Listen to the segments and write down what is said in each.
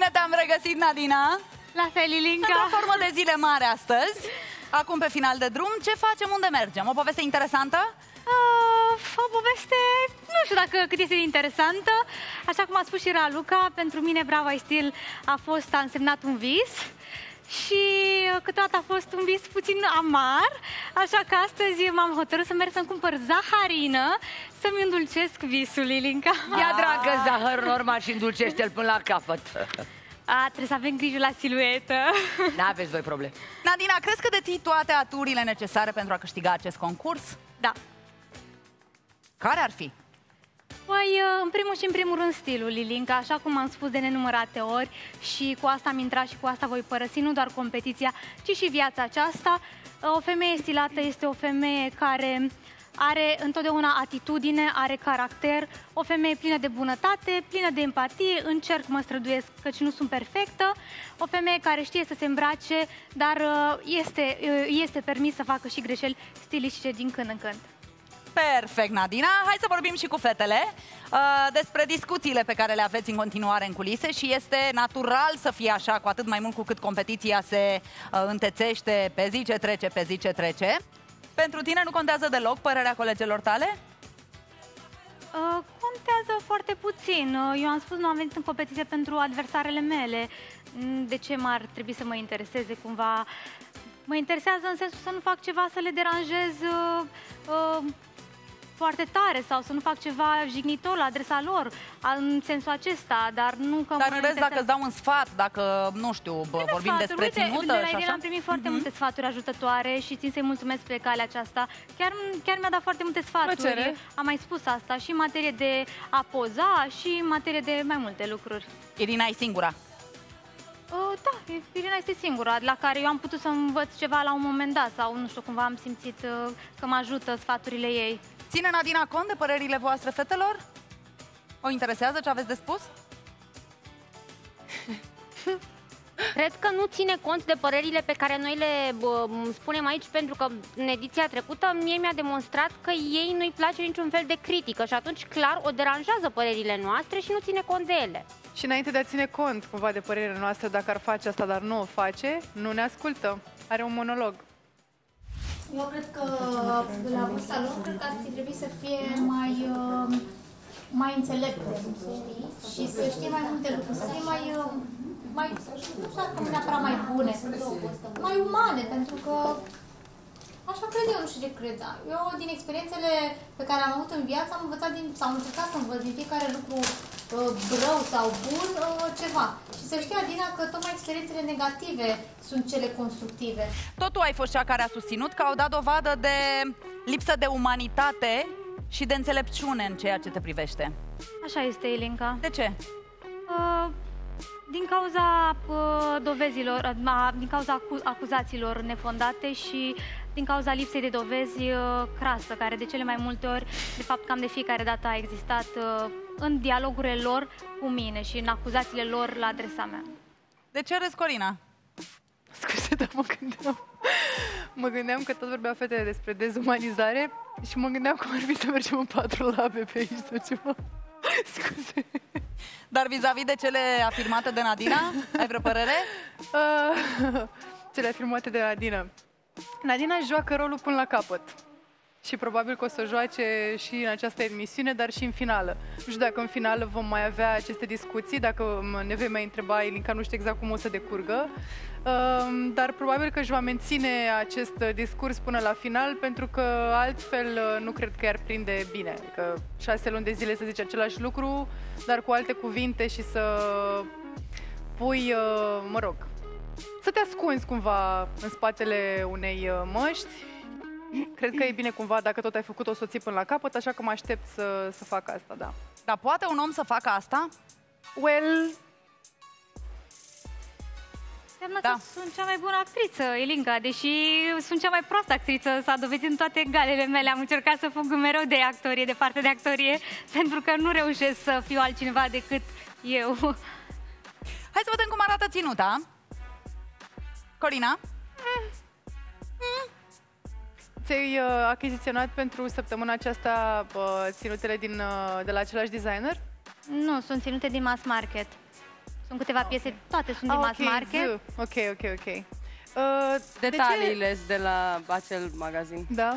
Bine te-am regăsit, Nadina! La fel, Linca! Într-o formă de zile mare astăzi. Acum, pe final de drum, ce facem? Unde mergem? O poveste interesantă? O poveste... Nu știu dacă cât este interesantă. Așa cum a spus și Raluca, pentru mine Bravo, ai stil! a însemnat un vis. Și câteodată a fost un vis puțin amar, așa că astăzi m-am hotărât să merg să-mi cumpăr zaharină, să-mi îndulcesc visul, Elinca. Ia, dragă, zahărul normal și îndulcește-l până la capăt. Trebuie să avem grijă la siluetă. N-aveți voi probleme. Nadina, crezi că deții toate aturile necesare pentru a câștiga acest concurs? Da. Care ar fi? Păi, în primul și în primul rând, stilul, Liling, așa cum am spus de nenumărate ori, și cu asta am intrat și cu asta voi părăsi nu doar competiția, ci și viața aceasta. O femeie stilată este o femeie care are întotdeauna atitudine, are caracter, o femeie plină de bunătate, plină de empatie, încerc, mă străduiesc, căci nu sunt perfectă, o femeie care știe să se îmbrace, dar este permis să facă și greșeli stilistice din când în când. Perfect, Nadina. Hai să vorbim și cu fetele despre discuțiile pe care le aveți în continuare în culise și este natural să fie așa, cu atât mai mult cu cât competiția se întețește pe zi ce trece, pe zi ce trece. Pentru tine nu contează deloc părerea colegelor tale? Contează foarte puțin. Eu am spus, nu am venit în competiție pentru adversarele mele. De ce m-ar trebui să mă intereseze cumva? Mă interesează în sensul să nu fac ceva să le deranjez foarte tare sau să nu fac ceva jignitor la adresa lor, în sensul acesta, dar nu că... Dar în rest, dacă îți dau un sfat, dacă, nu știu, vorbim despre ținută și așa? Am primit foarte multe sfaturi ajutătoare și țin să-i mulțumesc pe calea aceasta. Chiar mi-a dat foarte multe sfaturi. Am mai spus asta și în materie de a poza și în materie de mai multe lucruri. Irina e singura? Da, Irina este singura la care eu am putut să învăț ceva la un moment dat sau, nu știu, cumva am simțit că mă ajută sfaturile ei. Ține Nadina cont de părerile voastre, fetelor? O interesează ce aveți de spus? Cred că nu ține cont de părerile pe care noi le spunem aici, pentru că în ediția trecută mie mi-a demonstrat că ei nu-i place niciun fel de critică și atunci clar o deranjează părerile noastre și nu ține cont de ele. Și înainte de a ține cont cumva de părerile noastre, dacă ar face asta, dar nu o face, nu ne ascultă. Are un monolog. Eu cred că la vârsta lor, cred că ar trebui să fie mai înțelepte, știi? Și să știe mai multe lucruri, să fie nu neapărat mai bune, mai umane, pentru că așa cred eu, nu știu ce cred. Eu, din experiențele pe care am avut în viață, am învățat sau încercat să învăț din fiecare lucru rău sau bun ceva. Și să știi, Adina, că tocmai experiențele negative sunt cele constructive. Tot tu ai fost cea care a susținut că au dat dovadă de lipsă de umanitate și de înțelepciune în ceea ce te privește. Așa este, Elinca. De ce? Din cauza dovezilor, din cauza acuzațiilor nefondate și din cauza lipsei de dovezi crasă, care de cele mai multe ori, de fapt cam de fiecare dată a existat în dialogurile lor cu mine și în acuzațiile lor la adresa mea. De ce râzi, Corina? Scuze, dar mă gândeam că tot vorbea fetele despre dezumanizare și mă gândeam cum ar fi să mergem în 4 labe pe aici sau ceva. Scuze. Dar vis-a-vis de cele afirmate de Nadina, ai vreo părere? Cele afirmate de Nadina. Nadina joacă rolul până la capăt. Și probabil că o să joace și în această emisiune, dar și în finală. Nu știu dacă în finală vom mai avea aceste discuții, dacă ne vei mai întreba, Elinca, nu știu exact cum o să decurgă. Dar probabil că își va menține acest discurs până la final, pentru că altfel nu cred că i-ar prinde bine. Că 6 luni de zile să zici același lucru, dar cu alte cuvinte și să pui, mă rog, să te ascunzi cumva în spatele unei măști. Cred că e bine cumva, dacă tot ai făcut, o soție până la capăt, așa că mă aștept să fac asta, da. Dar poate un om să facă asta? Well... Înseamnă că sunt cea mai bună actriță, Elinca, deși sunt cea mai proastă actriță, s-a dovedit în toate galele mele. Am încercat să fug mereu de actorie, de parte de actorie, pentru că nu reușesc să fiu altcineva decât eu. Hai să vedem cum arată ținuta. Corina? Ți-ai achiziționat pentru săptămâna aceasta ținutele de la același designer? Nu, sunt ținute din mass market. Sunt câteva piese, toate sunt din mass market. Ok. Detaliile de la acel magazin. Da.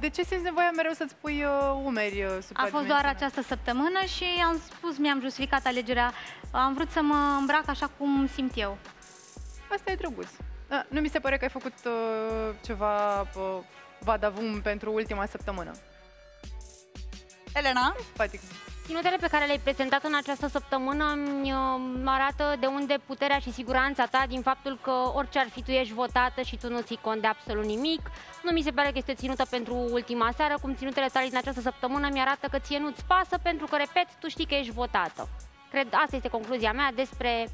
De ce simți nevoia mereu să-ți pui umeri super? A fost doar această săptămână și am spus, mi-am justificat alegerea. Am vrut să mă îmbrac așa cum simt eu. Asta e drăguț. Nu mi se pare că ai făcut ceva vadavum pentru ultima săptămână. Elena? Simpatic. Ținutele pe care le-ai prezentat în această săptămână îmi arată de unde puterea și siguranța ta din faptul că orice ar fi, tu ești votată și tu nu ții cont de absolut nimic. Nu mi se pare că este ținută pentru ultima seară, cum ținutele tale din această săptămână mi arată că ție nu-ți pasă pentru că, repet, tu știi că ești votată. Cred, asta este concluzia mea despre...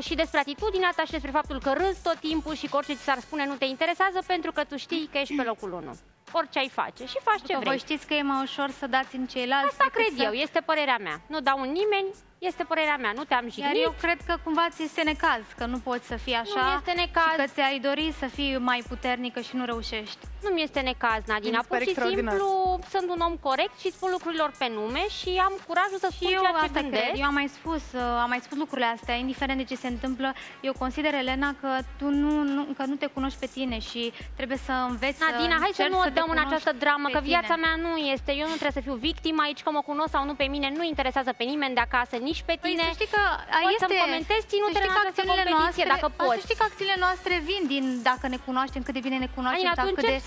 și despre atitudinea ta și despre faptul că râzi tot timpul și că orice ți s-ar spune nu te interesează pentru că tu știi că ești pe locul 1. Orice ai face și faci ce vrei. Voi știți că e mai ușor să dați în ceilalți. Asta cred eu, este părerea mea. Nu dau în nimeni, este părerea mea, nu te-am jignit. Iar eu cred că cumva ți este necaz, că nu poți să fii așa. Nu este necaz. Și că ți-ai dori să fii mai puternică și nu reușești. Nu mi este necaz, Nadina. Pur și simplu sunt un om corect și spun lucrurilor pe nume și am curajul să spun ceea ce gândesc. Eu am mai spus lucrurile astea, indiferent de ce se întâmplă. Eu consider, Elena, că tu nu te cunoști pe tine și trebuie să înveți. Nadina, hai să nu o dăm în această dramă, că viața mea nu este. Eu nu trebuie să fiu victimă aici, că mă cunosc sau nu pe mine, nu interesează pe nimeni de acasă, nici pe tine. Păi, să știi că să-mi comentezi ținutele în această competiție, dacă poți. Să știi că acțiunile noastre vin din dacă ne cunoaștem, cât de bine ne cunoaștem, Alina, cât de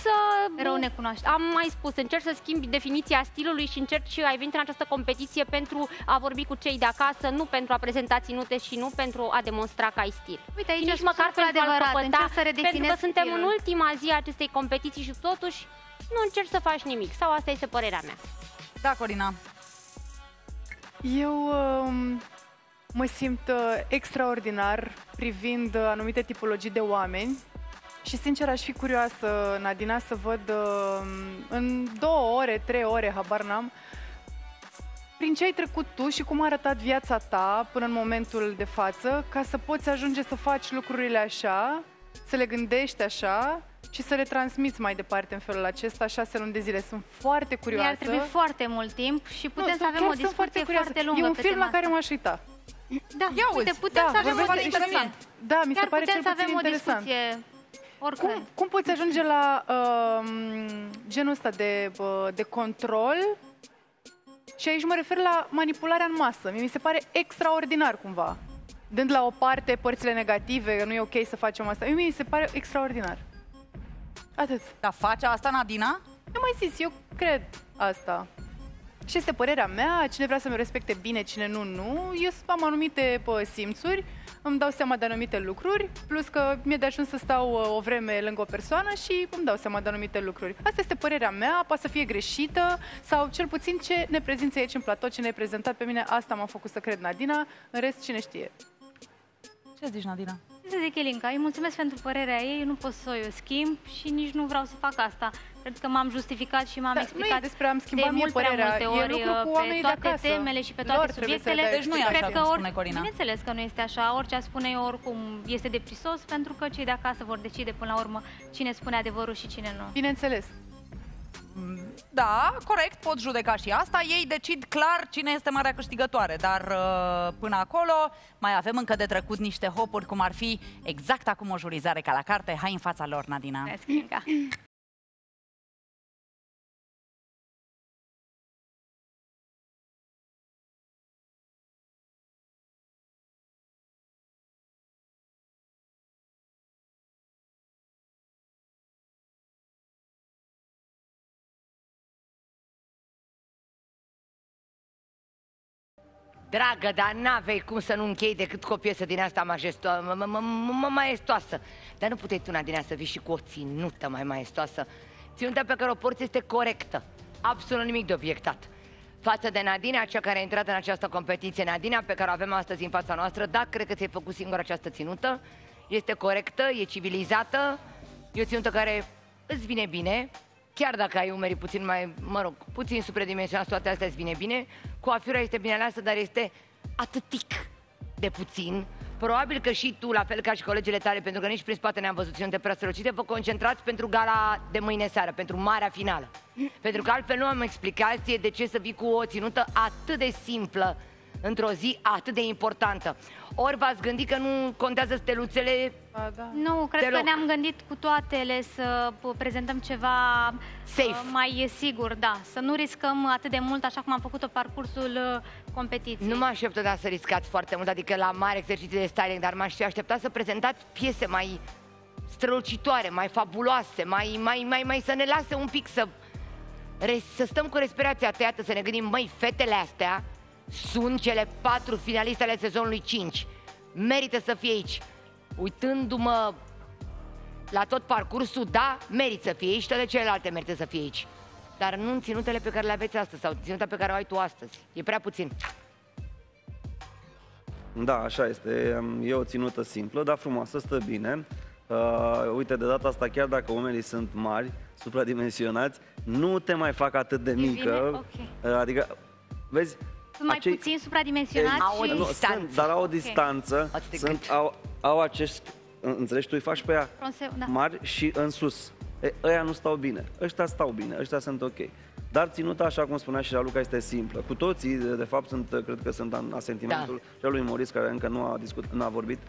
rău ne cunoaștem. Am mai spus, încerc să schimbi definiția stilului și încerc și ai venit în această competiție pentru a vorbi cu cei de acasă, nu pentru a prezenta ținute și nu pentru a demonstra că ai stil. Uite, aici nici măcar pentru a-l căpăta, pentru că suntem în ultima zi a acestei competiții și totuși nu încerci să faci nimic. Sau asta este părerea mea. Da, Corina. Eu mă simt extraordinar privind anumite tipologii de oameni și sincer aș fi curioasă, Nadina, să văd în 2 ore, 3 ore, habar n-am, prin ce ai trecut tu și cum a arătat viața ta până în momentul de față, ca să poți ajunge să faci lucrurile așa, să le gândești așa și să le transmiți mai departe în felul acesta. 6 luni de zile. Sunt foarte curioasă. Ar trebui foarte mult timp și putem să avem o discuție foarte lungă. E un film la care m-aș uita. Da, putem să avem o discuție. Da, mi se pare cel puțin interesant. Cum poți ajunge la genul ăsta de control? Și aici mă refer la manipularea în masă. Mi se pare extraordinar cumva. Dând la o parte părțile negative, că nu e ok să facem asta. Mi se pare extraordinar. Atât. Dar face asta, Nadina? Nu mai zis, eu cred asta. Și este părerea mea, cine vrea să-mi respecte bine, cine nu, nu. Eu am anumite simțuri, îmi dau seama de anumite lucruri, plus că mi-e de ajuns să stau o vreme lângă o persoană și îmi dau seama de anumite lucruri. Asta este părerea mea, poate să fie greșită sau cel puțin ce ne prezinți aici în platou, ce ne-ai prezentat pe mine, asta m-a făcut să cred, Nadina, în rest cine știe. Ce zici, Nadina? Ce zic, Elinca? Îi mulțumesc pentru părerea ei, eu nu pot să o schimb și nici nu vreau să fac asta. Cred că m-am justificat și m-am explicat despre am schimbat de mult prea multe ori pe toate temele și pe toate subiectele. Deci nu cred că bineînțeles că nu este așa, orice a spune eu oricum este deprisos, pentru că cei de acasă vor decide până la urmă cine spune adevărul și cine nu. Bineînțeles. Da, corect, pot judeca și asta. Ei decid clar cine este marea câștigătoare. Dar până acolo mai avem încă de trecut niște hopuri, cum ar fi exact acum o jurizare ca la carte. Hai în fața lor, Nadina. Dragă, dar n-avei cum să nu închei decât cu o piesă din asta maestoasă. Dar nu puteai tu, Nadina, să vii și cu o ținută mai maestoasă. Ținuta pe care o porți este corectă. Absolut nimic de obiectat. Față de Nadina, cea care a intrat în această competiție, Nadina, pe care o avem astăzi în fața noastră, da, cred că ți-ai făcut singură această ținută. Este corectă, e civilizată, e o ținută care îți vine bine. Chiar dacă ai umerii puțin mai, puțin supradimensionați, toate astea îți vine bine. Coafiura este bine aleasă, dar este atâtic de puțin. Probabil că și tu, la fel ca și colegele tale, pentru că nici prin spate ne-am văzut și nu te prea strălucite, vă concentrați pentru gala de mâine seară, pentru marea finală. Pentru că altfel nu am explicație de ce să vii cu o ținută atât de simplă, într-o zi atât de importantă. Ori v-ați gândit că nu contează steluțele? A, da. Nu, cred că ne-am gândit cu toatele să prezentăm ceva safe, mai sigur, da. Să nu riscăm atât de mult așa cum am făcut-o parcursul competiției. Nu mă aștept da, să riscați foarte mult, adică la mare exerciții de styling, dar m-aș fi așteptat să prezentați piese mai strălucitoare, mai fabuloase, mai să ne lase un pic să stăm cu respirația tăiată, să ne gândim, măi, fetele astea sunt cele 4 finaliste ale sezonului 5. Merită să fie aici. Uitându-mă la tot parcursul, da, merită să fie aici, toate celelalte merită să fie aici. Dar nu în ținutele pe care le aveți astăzi sau ținuta pe care o ai tu astăzi. E prea puțin. Da, așa este. E o ținută simplă, dar frumoasă, stă bine. Uite, de data asta, chiar dacă oamenii sunt mari, supradimensionați, nu te mai fac atât de mică. Okay. Adică, vezi... Sunt mai puțin supradimensionați și... Nu, sunt, dar au o distanță. Okay. Sunt, au acești... Înțelegi, tu îi faci pe ea mari și în sus. Ăia nu stau bine. Ăștia stau bine, ăștia sunt ok. Dar ținuta, așa cum spunea și Raluca, este simplă. Cu toții, de fapt, cred că sunt în asentimentul da. Lui Maurice, care încă nu a discutat, nu a vorbit.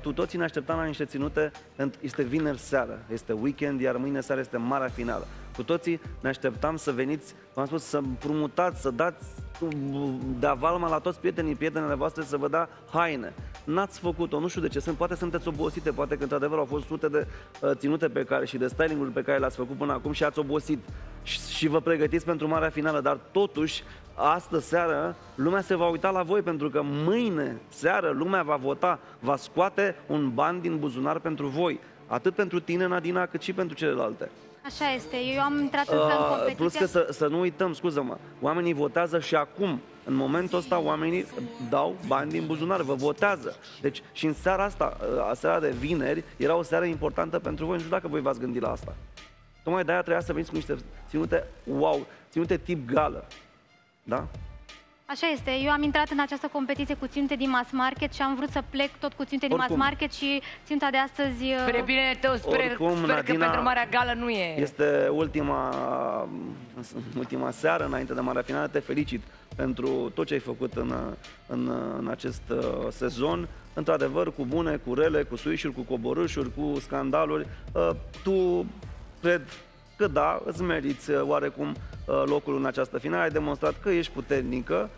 Tu toții ne așteptam la niște ținute. Este vineri seara, este weekend, iar mâine seara este marea finală. Cu toții ne așteptam să veniți, v-am spus, să împrumutați, să dați de avalma la toți prietenii, prietenele voastre, să vă dea haine. N-ați făcut-o, nu știu de ce sunt, poate sunteți obosite, poate că într-adevăr au fost sute de ținute pe care, și de styling-uri pe care le-ați făcut până acum și ați obosit. Și vă pregătiți pentru marea finală, dar totuși, astă seară, lumea se va uita la voi, pentru că mâine seară lumea va vota, va scoate un ban din buzunar pentru voi. Atât pentru tine, Nadina, cât și pentru celelalte. Așa este, eu am intrat însă în competiție. Plus că să nu uităm, scuză-mă, oamenii votează și acum. În momentul ăsta oamenii dau bani din buzunar, vă votează. Deci și în seara asta, seara de vineri, era o seară importantă pentru voi, nu știu dacă voi v-ați gândit la asta. Tocmai de-aia trebuia să veniți cu niște ținute, wow, ținute tip gală, da? Așa este, eu am intrat în această competiție cu ținute din mass market și am vrut să plec tot cu ținute din mass market și ținta de astăzi... Spre binele tău, sper că pentru marea gală nu e... Este ultima seară înainte de marea finală, te felicit pentru tot ce ai făcut în acest sezon. Într-adevăr, cu bune, cu rele, cu suișuri, cu coborâșuri, cu scandaluri, tu cred... că da, îți meriți oarecum locul în această finală, ai demonstrat că ești puternică.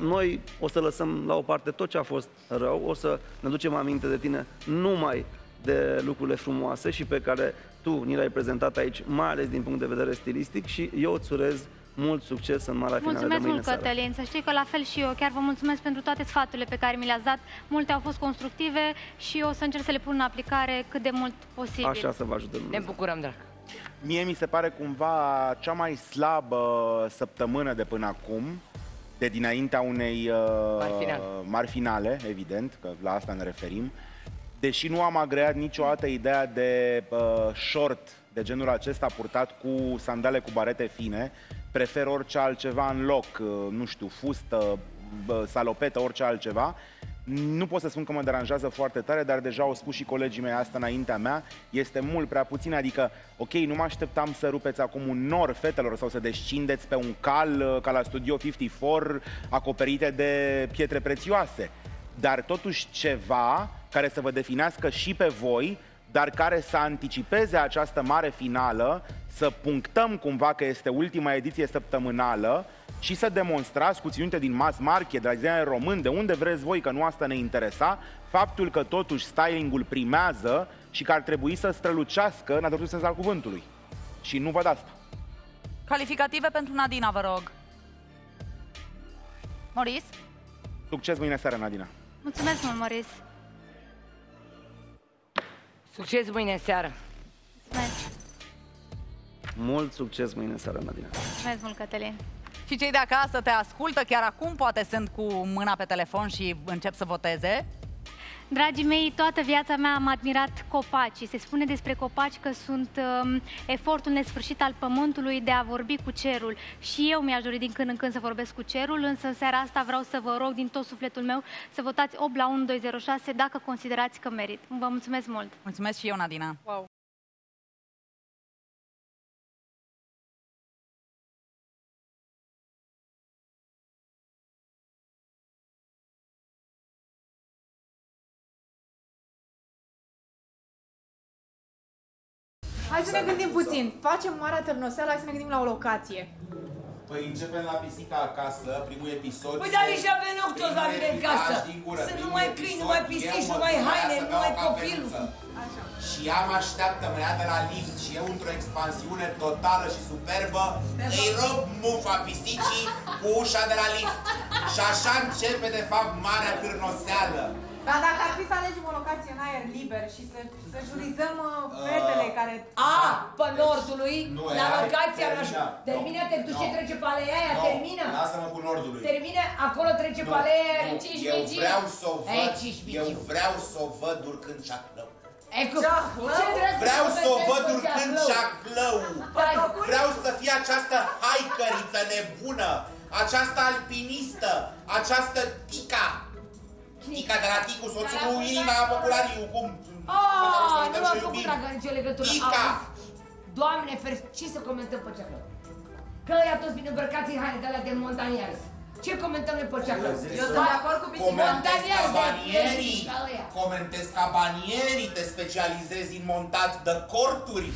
Noi o să lăsăm la o parte tot ce a fost rău, o să ne ducem aminte de tine numai de lucrurile frumoase și pe care tu ni le-ai prezentat aici, mai ales din punct de vedere stilistic, și eu îți urez mult succes în marea finală de mâine. Mulțumesc mult, Cătălin, să știi că la fel și eu. Chiar vă mulțumesc pentru toate sfaturile pe care mi le-ați dat. Multe au fost constructive și o să încerc să le pun în aplicare cât de mult posibil. Așa să vă ajute Dumnezeu. Ne bucurăm, drag. Mie mi se pare cumva cea mai slabă săptămână de până acum, de dinaintea unei mari finale, evident, că la asta ne referim. Deși nu am agreat niciodată ideea de short de genul acesta purtat cu sandale cu barete fine, prefer orice altceva în loc, nu știu, fustă, salopetă, orice altceva. Nu pot să spun că mă deranjează foarte tare, dar deja au spus și colegii mei asta înaintea mea, este mult prea puțin, adică, ok, nu mă așteptam să rupeți acum un nor fetelor sau să descindeți pe un cal ca la Studio 54 acoperite de pietre prețioase, dar totuși ceva care să vă definească și pe voi, dar care să anticipeze această mare finală, să punctăm cumva că este ultima ediție săptămânală și să demonstrați cu ținute din mass market, de la designer român, de unde vreți voi, că nu asta ne interesa, faptul că totuși stylingul primează și că ar trebui să strălucească în adevăratul sens al cuvântului. Și nu văd asta. Calificative pentru Nadina, vă rog. Maurice? Succes mâine seară, Nadina. Mulțumesc mult, Maurice. Succes mâine seară. Mulțumesc. Mult succes mâine seară, Nadina. Mulțumesc mult, Cătălin. Și cei de acasă te ascultă chiar acum, poate sunt cu mâna pe telefon și încep să voteze. Dragii mei, toată viața mea am admirat copacii. Se spune despre copaci că sunt efortul nesfârșit al pământului de a vorbi cu cerul. Și eu mi-aș dori din când în când să vorbesc cu cerul, însă în seara asta vreau să vă rog din tot sufletul meu să votați 8 la 1206 dacă considerați că merit. Vă mulțumesc mult! Mulțumesc și eu, Nadina! Wow. Hai să ne gândim puțin. Facem marea târnoseală, hai să ne gândim la o locație. Păi începem la pisica acasă, primul episod. Păi da, nici avem noctos la mine în casă. Să nu mai câini, nu mai pisici, nu mai haine, nu mai copil. Și ea mă așteaptă, mă ia de la lift și eu într-o expansiune totală și superbă îi rog mufa pisicii cu ușa de la lift. Și așa începe de fapt marea târnoseală. Dar dacă ar fi să alegem o locație în aer liber și să jurizăm fetele care... pe nordului, la locația noastră. Termină, te duci și trece palea aia, termină. Lasă-mă cu nordului. Termină, acolo trece palea aia. Eu vreau să o văd, urcând Ceahlăul. Vreau să o văd urcând Ceahlăul. Vreau să fie această haicăriță nebună, această alpinistă, această tica. Tica de la Ticu, soțul cu Irina a populariu, cum? Nu l-am făcut dragă nicio legătură. Tica! Doamne ferește, ce să comentăm pe Ceahlăul? Că ăia toți vin îmbrăcați în haine de alea de montaniari. Ce comentăm noi pe Ceahlăul? Eu sunt de acord cu bicica montanierii. Comentez ca banierii, te specializezi în montat de corturi,